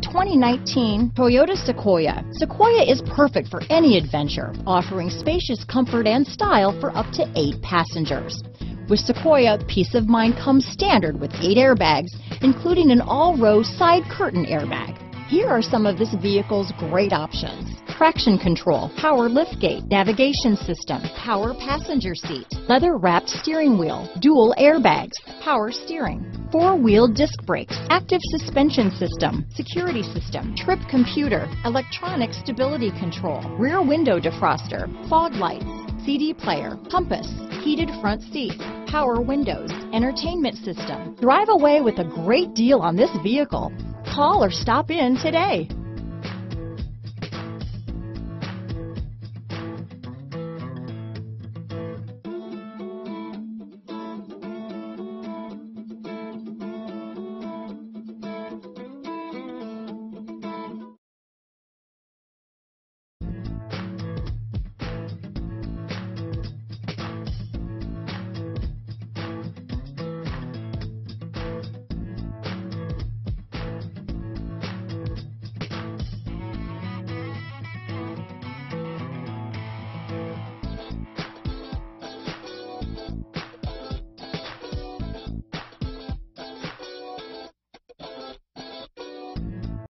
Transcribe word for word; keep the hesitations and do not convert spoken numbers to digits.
twenty nineteen Toyota Sequoia. Sequoia is perfect for any adventure, offering spacious comfort and style for up to eight passengers. With Sequoia, peace of mind comes standard with eight airbags, including an all-row side curtain airbag. Here are some of this vehicle's great options: traction control, power liftgate, navigation system, power passenger seat, leather-wrapped steering wheel, dual airbags, power steering, four-wheel disc brakes, active suspension system, security system, trip computer, electronic stability control, rear window defroster, fog lights, C D player, compass, heated front seats, power windows, entertainment system. Drive away with a great deal on this vehicle. Call or stop in today.